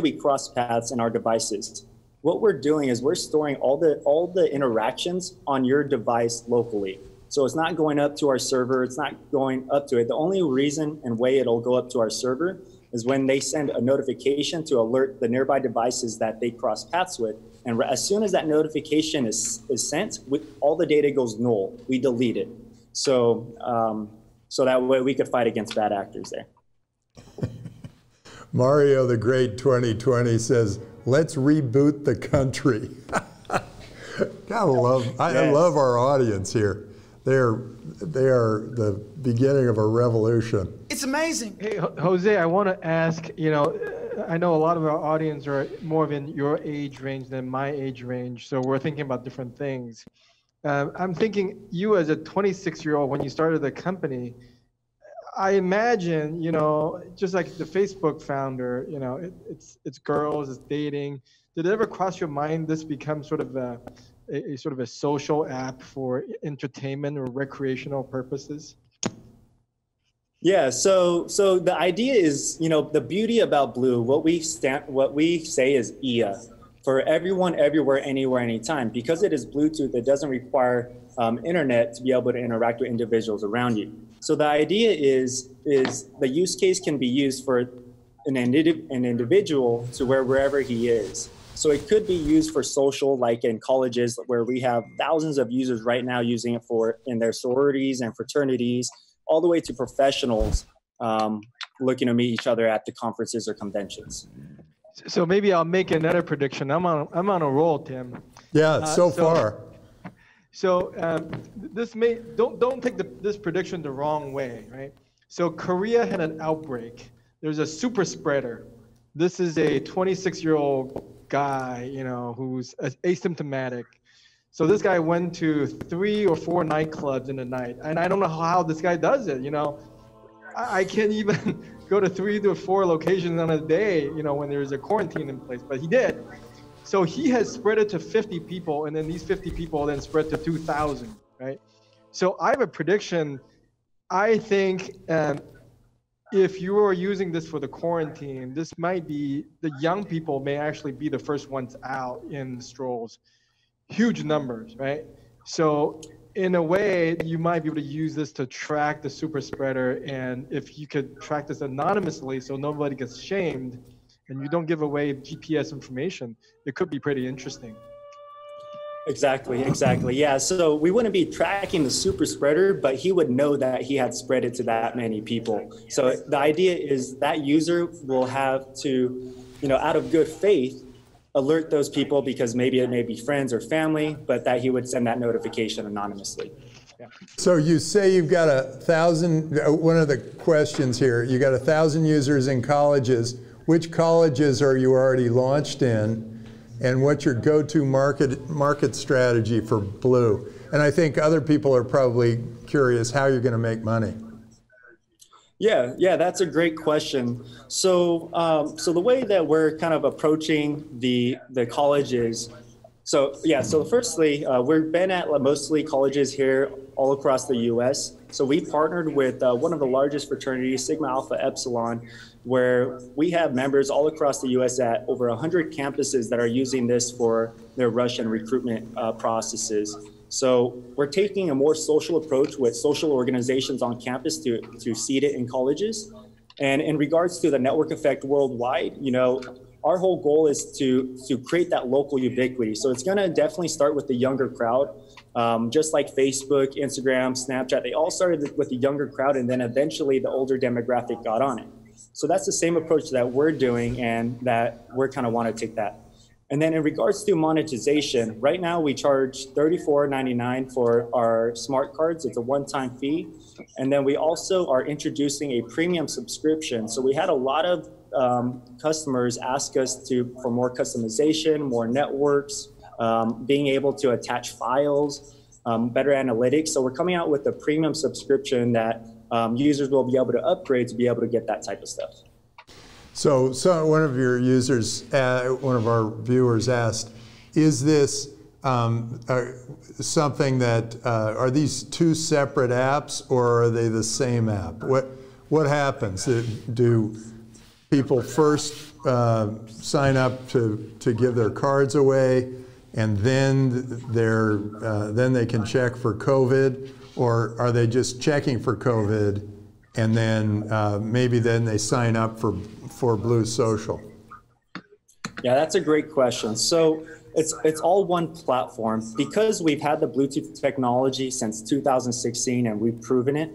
we cross paths in our devices. What we're doing is we're storing all the interactions on your device locally. So it's not going up to our server. It's not going up to it. The only reason and way it'll go up to our server is when they send a notification to alert the nearby devices that they cross paths with. And as soon as that notification is sent, all the data goes null. We delete it. So, so that way we could fight against bad actors there. Mario the Great 2020 says, let's reboot the country. Gotta love, I love our audience here. They are the beginning of a revolution. It's amazing. Hey, Jose, I want to ask, you know, I know a lot of our audience are more of in your age range than my age range, so we're thinking about different things. I'm thinking you as a 26-year-old, when you started the company, I imagine, you know, just like the Facebook founder, you know, it's girls, it's dating. Did it ever cross your mind this becomes sort of a social app for entertainment or recreational purposes? Yeah, so the idea is, you know, the beauty about Blue, what we say is EA, for everyone, everywhere, anywhere, anytime. Because it is Bluetooth, it doesn't require internet to be able to interact with individuals around you. So the idea is the use case can be used for an individual to wherever he is. So it could be used for social, like in colleges where we have thousands of users right now using it in their sororities and fraternities, all the way to professionals looking to meet each other at the conferences or conventions. So maybe I'll make another prediction. I'm on a roll, Tim. Yeah, so far. So this don't take this prediction the wrong way, right? So Korea had an outbreak. There's a super spreader. This is a 26-year-old guy, you know, who's asymptomatic. So this guy went to 3 or 4 nightclubs in a night, and I don't know how this guy does it. You know, I can't even go to 3 to 4 locations on a day, you know, when there's a quarantine in place, but he did. So he has spread it to 50 people, and then these 50 people then spread to 2,000, right? So I have a prediction. I think if you are using this for the quarantine, this might be, the young people may actually be the first ones out in strolls. Huge numbers, right? So in a way, you might be able to use this to track the super spreader. And if you could track this anonymously so nobody gets shamed and you don't give away GPS information, it could be pretty interesting. Exactly. Yeah, so we wouldn't be tracking the super spreader, but he would know that he had spread it to that many people. So the idea is that user will have to, you know, out of good faith, alert those people because maybe it may be friends or family, but that he would send that notification anonymously. Yeah. So you say you've got 1,000, one of the questions here, you got 1,000 users in colleges. Which colleges are you already launched in? And what's your go-to market strategy for Blue? And I think other people are probably curious how you're going to make money. Yeah, that's a great question. So, the way that we're kind of approaching the colleges, so firstly, we've been at mostly colleges here all across the U.S. So we partnered with one of the largest fraternities, Sigma Alpha Epsilon, where we have members all across the U.S. at over 100 campuses that are using this for their rush and recruitment processes. So we're taking a more social approach with social organizations on campus to seed it in colleges. And in regards to the network effect worldwide, you know, our whole goal is to create that local ubiquity. So it's gonna definitely start with the younger crowd, just like Facebook, Instagram, Snapchat, they all started with the younger crowd and then eventually the older demographic got on it. So that's the same approach that we're doing and that we're kind of want to take that. And then in regards to monetization, right now we charge $34.99 for our smart cards. It's a one-time fee. And then we also are introducing a premium subscription. So we had a lot of customers ask us for more customization, more networks, being able to attach files, better analytics. So we're coming out with a premium subscription that users will be able to upgrade to be able to get that type of stuff. So one of your users, one of our viewers asked, is this something that, are these two separate apps or are they the same app? What happens? Do people first sign up to give their cards away and then they can check for COVID? Or are they just checking for COVID and then maybe then they sign up for Blue Social? Yeah, that's a great question. So it's all one platform. Because we've had the Bluetooth technology since 2016 and we've proven it,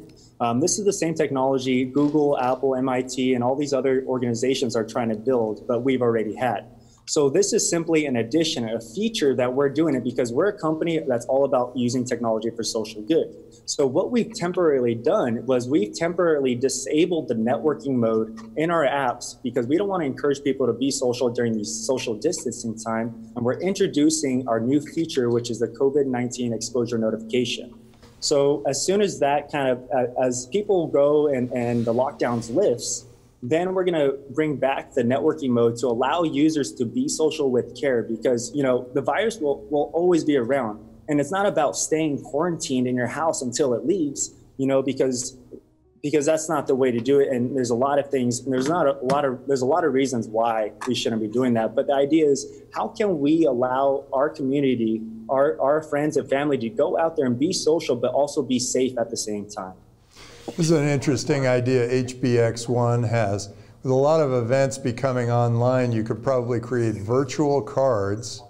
this is the same technology Google, Apple, MIT, and all these other organizations are trying to build, but we've already had. So this is simply an addition, a feature that we're doing it because we're a company that's all about using technology for social good. So what we've temporarily done was we've temporarily disabled the networking mode in our apps because we don't want to encourage people to be social during these social distancing time. And we're introducing our new feature, which is the COVID-19 exposure notification. So as soon as that kind of, as people go and the lockdowns lifts, then we're gonna bring back the networking mode to allow users to be social with care because, you know, the virus will always be around. And it's not about staying quarantined in your house until it leaves, you know, because that's not the way to do it. And there's a lot of things, and there's a lot of reasons why we shouldn't be doing that. But the idea is, how can we allow our community, our friends and family to go out there and be social, but also be safe at the same time? This is an interesting idea HBX1 has. With a lot of events becoming online, you could probably create virtual cards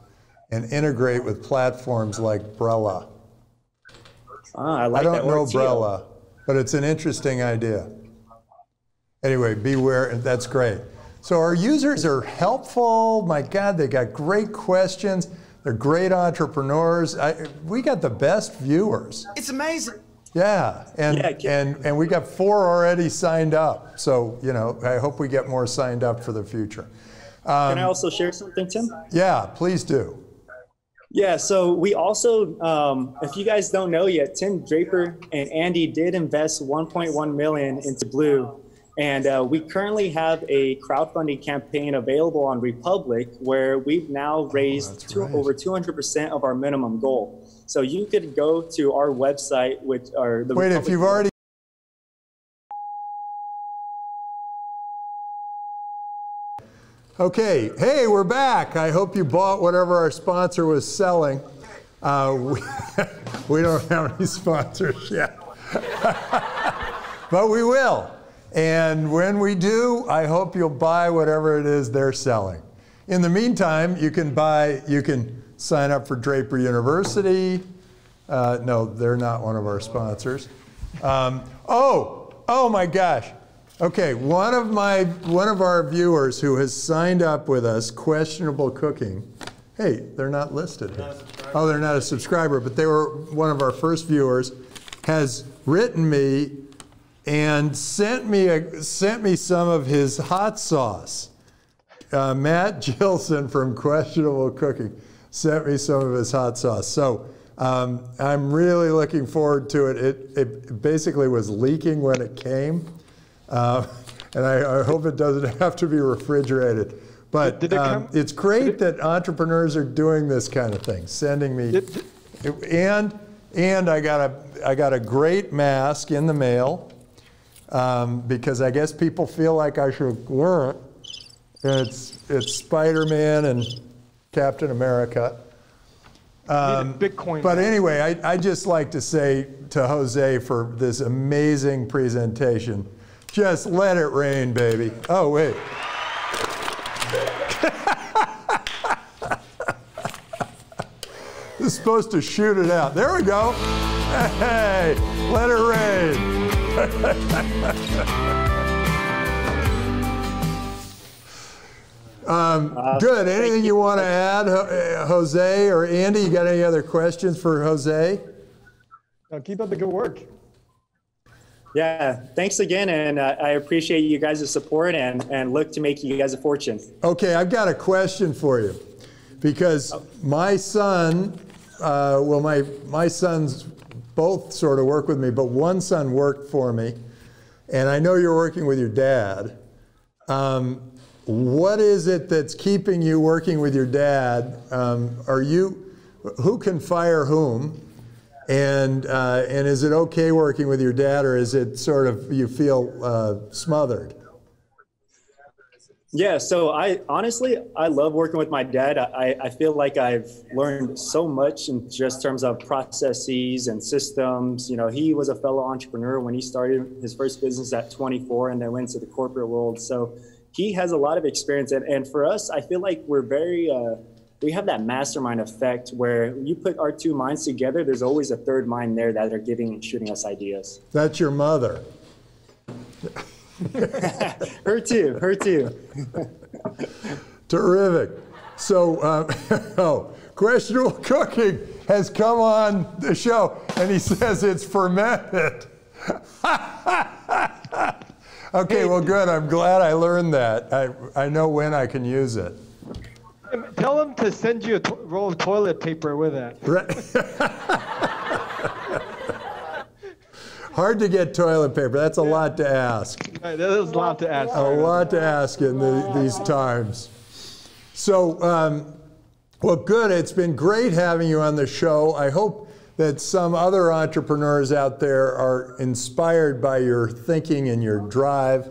and integrate with platforms like Brella. Ah, I like that word too. I don't know Brella, but it's an interesting idea. Anyway, beware, that's great. So our users are helpful. My God, they got great questions. They're great entrepreneurs. We got the best viewers. It's amazing. Yeah, and we got 4 already signed up. So, you know, I hope we get more signed up for the future. Can I also share something, Tim? Yeah, please do. Yeah, so we also, if you guys don't know yet, Tim Draper and Andy did invest $1.1 million into Blue. And we currently have a crowdfunding campaign available on Republic where we've now raised over 200% of our minimum goal. So you could go to our website, which are the Republic. If you've already okay, hey, we're back. I hope you bought whatever our sponsor was selling. We don't have any sponsors yet, but we will. And when we do, I hope you'll buy whatever it is they're selling. In the meantime, you can sign up for Draper University. No, they're not one of our sponsors. Oh my gosh. Okay, one of our viewers who has signed up with us, Questionable Cooking. Hey, they're not listed. Oh, they're not a subscriber, but they were one of our first viewers, has written me and sent me some of his hot sauce. Matt Gilson from Questionable Cooking sent me some of his hot sauce. So I'm really looking forward to it. It basically was leaking when it came, and I hope it doesn't have to be refrigerated. But it's great that entrepreneurs are doing this kind of thing, sending me. And I got a great mask in the mail, because I guess people feel like I should wear it. And it's Spider-Man and Captain America. Bitcoin. But anyway, I just like to say to Jose for this amazing presentation, just let it rain, baby. Oh, wait. This is supposed to shoot it out. There we go. Hey, let it rain. Good. Anything you want to add, Jose or Andy? You got any other questions for Jose? Keep up the good work. Yeah, thanks again, and I appreciate you guys' support and look to make you guys a fortune. Okay, I've got a question for you, because my son, well, my sons both sort of work with me, but one son worked for me, and I know you're working with your dad. What is it that's keeping you working with your dad? Who can fire whom? And is it okay working with your dad, or is it sort of you feel smothered? Yeah, so I honestly love working with my dad. I feel like I've learned so much in just terms of processes and systems. You know, he was a fellow entrepreneur when he started his first business at 24 and then went to the corporate world. So he has a lot of experience. And for us, I feel like we're very, we have that mastermind effect where you put our two minds together, there's always a third mind there that are giving and shooting us ideas. That's your mother. her too. Terrific. So, Questionable Cooking has come on the show, and he says it's fermented. Okay, well, good. I'm glad I learned that. I know when I can use it. Tell him to send you a roll of toilet paper with it. Hard to get toilet paper. That's a lot to ask. That is a lot to ask. A lot to ask in these times. So, well, good. It's been great having you on the show. I hope that some other entrepreneurs out there are inspired by your thinking and your drive.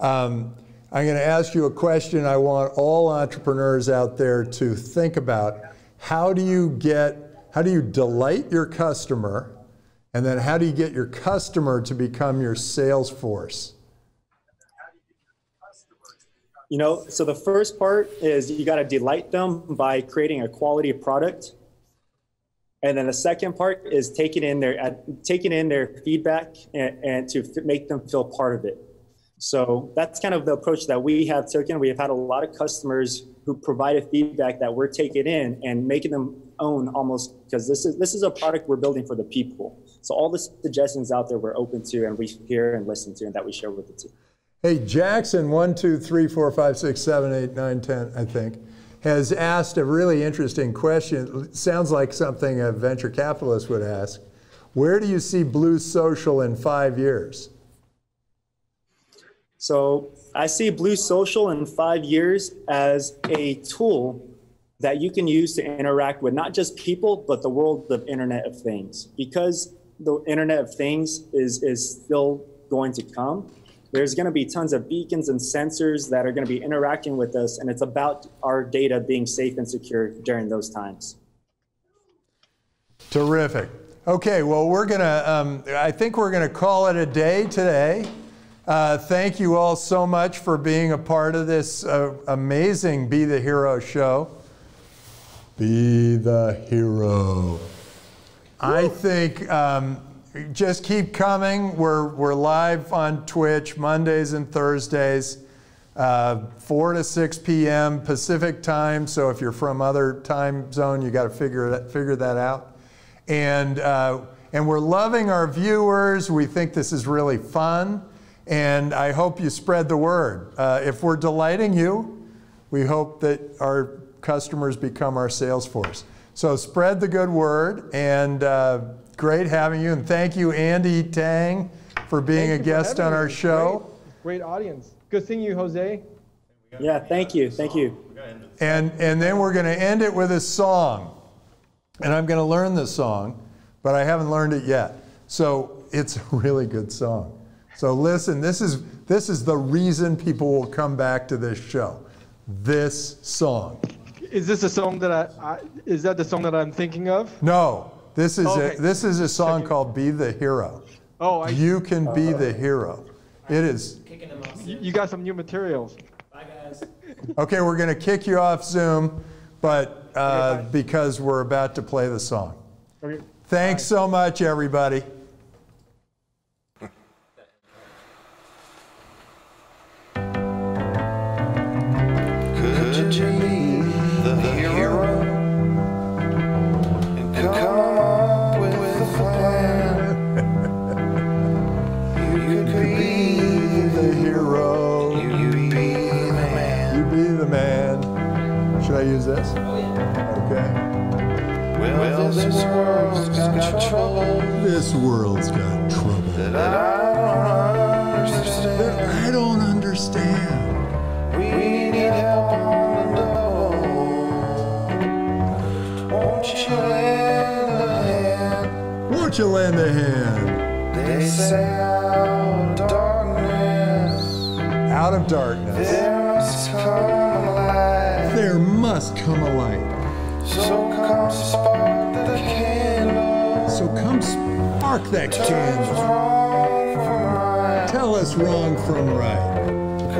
I'm going to ask you a question I want all entrepreneurs out there to think about. How do you delight your customer? And then how do you get your customer to become your sales force? You know, so the first part is you got to delight them by creating a quality product. And then the second part is taking in their feedback and to make them feel part of it. So that's kind of the approach that we have taken. We have had a lot of customers who provided feedback that we're taking in and making them own almost, because this is a product we're building for the people. So all the suggestions out there we're open to and we hear and listen to and that we share with the team. Hey, Jackson, 1, 2, 3, 4, 5, 6, 7, 8, 9, 10, I think, has asked a really interesting question. It sounds like something a venture capitalist would ask. Where do you see Blue Social in 5 years? So I see Blue Social in 5 years as a tool that you can use to interact with not just people, but the world of Internet of Things. Because the Internet of Things is still going to come, there's going to be tons of beacons and sensors that are going to be interacting with us, and it's about our data being safe and secure during those times. Terrific. Okay, well, we're going to, I think we're going to call it a day today. Thank you all so much for being a part of this amazing Be the Hero show. Be the Hero. I think Just keep coming. We're live on Twitch Mondays and Thursdays, 4 to 6 p.m. Pacific time. So if you're from other time zone, you got to figure that out. And we're loving our viewers. We think this is really fun. And I hope you spread the word. If we're delighting you, we hope that our customers become our sales force. So spread the good word, and great having you. And thank you, Andy Tang, for being a guest on our show. Great audience. Good seeing you, Jose. Yeah, thank you. Thank you. And then we're going to end it with a song. And I'm going to learn this song, but I haven't learned it yet. So it's a really good song. So listen, this is the reason people will come back to this show. This song. Is this a song that is that the song that I'm thinking of? No, this is this is a song called "Be the Hero." Oh, you can be the hero. It is. Kicking them off Zoom. You got some new materials. Bye guys. Okay, we're gonna kick you off Zoom, but because we're about to play the song. Okay. Thanks so much, everybody. Could you be the hero and come up with a plan? You could be the hero. You'd be the man. You'd be the man. Should I use this? Oh, yeah. Okay. Well, this world's got trouble. This world's got trouble. That I don't understand. That I don't understand. We need help on. Won't you lend a hand? Won't you lend a hand? They say out of darkness. Out of darkness. There must come a light. There must come a light. So come spark the candle. So come spark that candle. Wrong from right. Tell us wrong from right.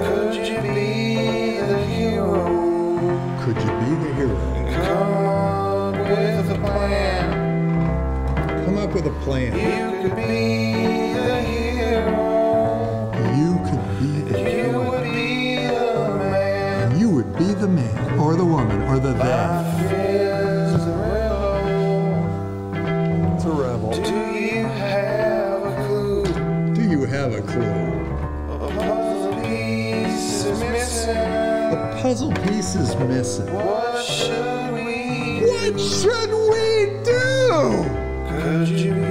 Could you be the hero? Could you be the hero? Come with a plan. Come up with a plan. You could be the hero. You could be the hero. You would be the man. You would be the man, or the woman, or the that. It's a rebel. It's a rebel. Do you have a clue? Do you have a clue? A puzzle piece is missing. A puzzle piece is missing. What should What should we do? Could you be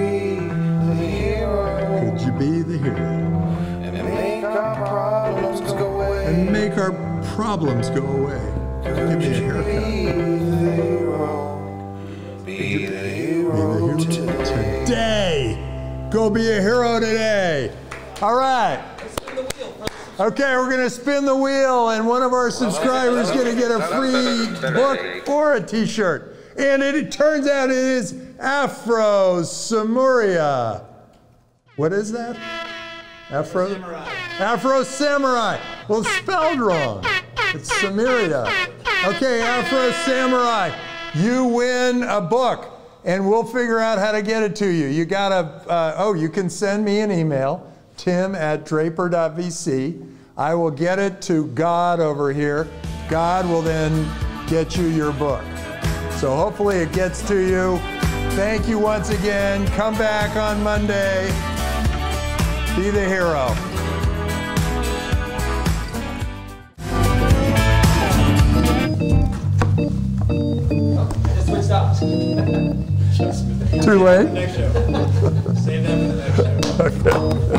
the hero? Could you be the hero? And make our problems go away. And make our problems go away. Give me a haircut. Be the hero. Be the hero today. Go be a hero today. All right. Okay, we're going to spin the wheel, and one of our subscribers is going to get a free book or a T-shirt. And it turns out it is Afro Samurai. What is that? Afro Samurai. Afro Samurai. Well, it's spelled wrong. It's Samaria. Okay, Afro Samurai, you win a book, and we'll figure out how to get it to you. You got to, you can send me an email. Tim@draper.vc. I will get it to God over here. God will then get you your book. So hopefully it gets to you. Thank you once again. Come back on Monday. Be the hero. Too late? Save that for the next show. Okay.